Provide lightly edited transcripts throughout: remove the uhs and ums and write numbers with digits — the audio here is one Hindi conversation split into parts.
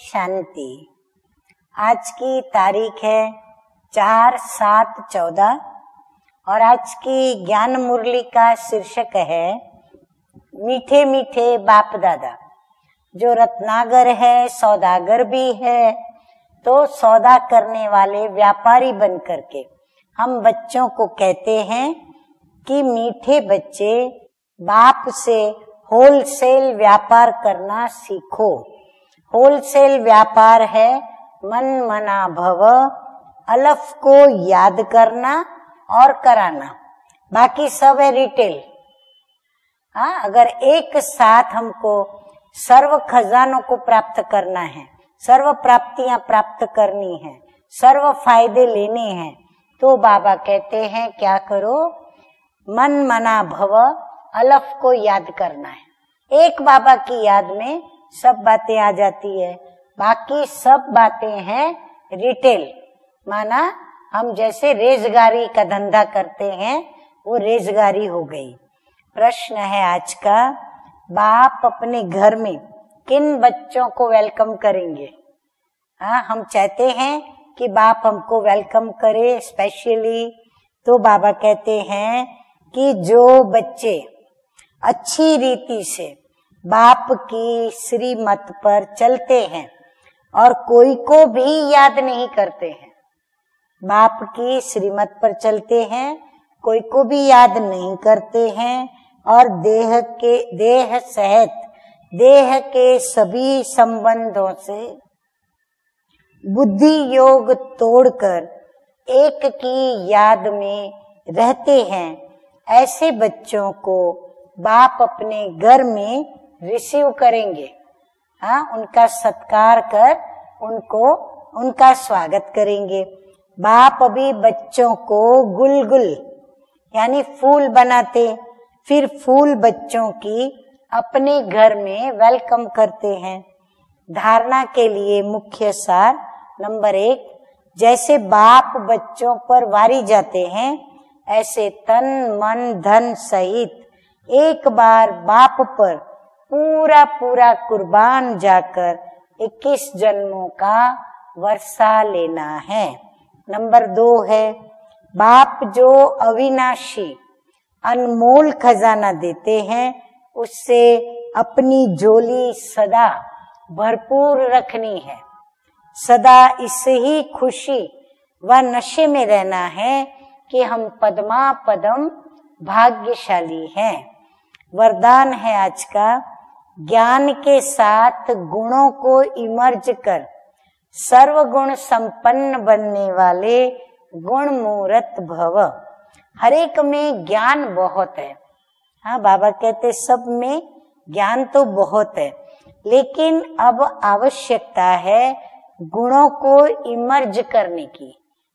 शांति। आज की तारीख है 4/7/14 और आज की ज्ञान मुरली का शीर्षक है मीठे मीठे बाप दादा। जो रत्नागर है सौदागर भी है, तो सौदा करने वाले व्यापारी बन करके हम बच्चों को कहते हैं कि मीठे बच्चे बाप से होलसेल व्यापार करना सीखो। होलसेल व्यापार है मन मना भव, अलफ को याद करना और कराना, बाकी सब है रिटेल। हाँ, अगर एक साथ हमको सर्व खजानों को प्राप्त करना है, सर्व प्राप्तियां प्राप्त करनी है, सर्व फायदे लेने हैं, तो बाबा कहते हैं क्या करो, मन मना भव, अलफ को याद करना है। एक बाबा की याद में सब बातें आ जाती है, बाकी सब बातें हैं रिटेल। माना हम जैसे रेजगारी का धंधा करते हैं, वो रेजगारी हो गई। प्रश्न है आज का, बाप अपने घर में किन बच्चों को वेलकम करेंगे? हाँ, हम चाहते हैं कि बाप हमको वेलकम करे स्पेशली, तो बाबा कहते हैं कि जो बच्चे अच्छी रीति से बाप की श्रीमत पर चलते हैं और कोई को भी याद नहीं करते हैं, बाप की श्रीमत पर चलते हैं, कोई को भी याद नहीं करते हैं और देह सहित देह के सभी संबंधों से बुद्धि योग तोड़कर एक की याद में रहते हैं, ऐसे बच्चों को बाप अपने घर में रिसीव करेंगे। हाँ, उनका सत्कार कर उनको उनका स्वागत करेंगे। बाप अभी बच्चों को गुलगुल यानी फूल बनाते, फिर फूल बच्चों की अपने घर में वेलकम करते हैं। धारणा के लिए मुख्य सार नंबर 1, जैसे बाप बच्चों पर वारी जाते हैं, ऐसे तन मन धन सहित एक बार बाप पर पूरा पूरा कुर्बान जाकर 21 जन्मों का वर्षा लेना है। नंबर 2 है, बाप जो अविनाशी अनमोल खजाना देते हैं, उससे अपनी झोली सदा भरपूर रखनी है। सदा इससे ही खुशी व नशे में रहना है कि हम पद्मा पदम भाग्यशाली हैं। वरदान है आज का, ज्ञान के साथ गुणों को इमर्ज कर सर्वगुण संपन्न बनने वाले गुण मूर्त भव। हर एक में ज्ञान बहुत है। हाँ, बाबा कहते सब में ज्ञान तो बहुत है, लेकिन अब आवश्यकता है गुणों को इमर्ज करने की,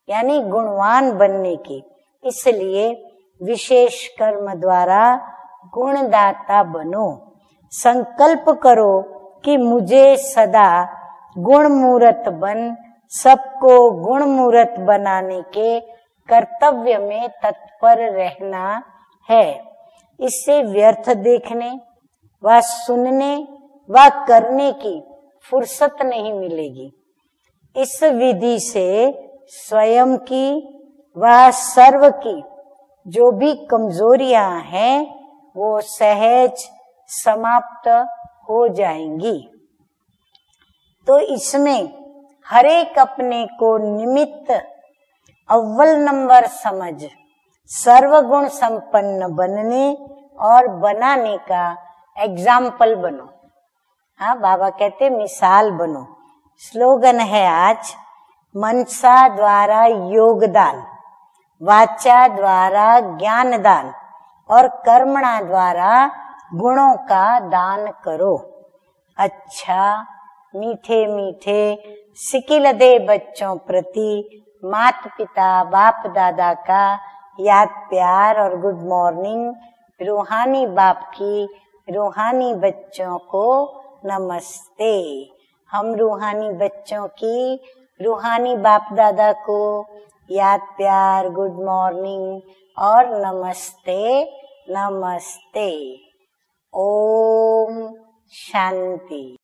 यानी गुणवान बनने की। इसलिए विशेष कर्म द्वारा गुणदाता बनो। संकल्प करो कि मुझे सदा गुणमूर्त बन, सबको गुणमूर्त बनाने के कर्तव्य में तत्पर रहना है। इससे व्यर्थ देखने व सुनने व करने की फुर्सत नहीं मिलेगी। इस विधि से स्वयं की व सर्व की जो भी कमजोरियां हैं, वो सहज समाप्त हो जाएंगी। तो इसमें हरेक अपने को निमित्त अव्वल नंबर समझ सर्वगुण संपन्न बनने और बनाने का एग्जाम्पल बनो। हाँ, बाबा कहते मिसाल बनो। स्लोगन है आज, मनसा द्वारा योगदान, वाचा द्वारा ज्ञान दान और कर्मणा द्वारा गुणों का दान करो। अच्छा, मीठे मीठे सिकिलदे बच्चों प्रति माता पिता बाप दादा का याद प्यार और गुड मॉर्निंग। रूहानी बाप की रूहानी बच्चों को नमस्ते। हम रूहानी बच्चों की रूहानी बाप दादा को याद प्यार, गुड मॉर्निंग और नमस्ते नमस्ते। ओम शांति।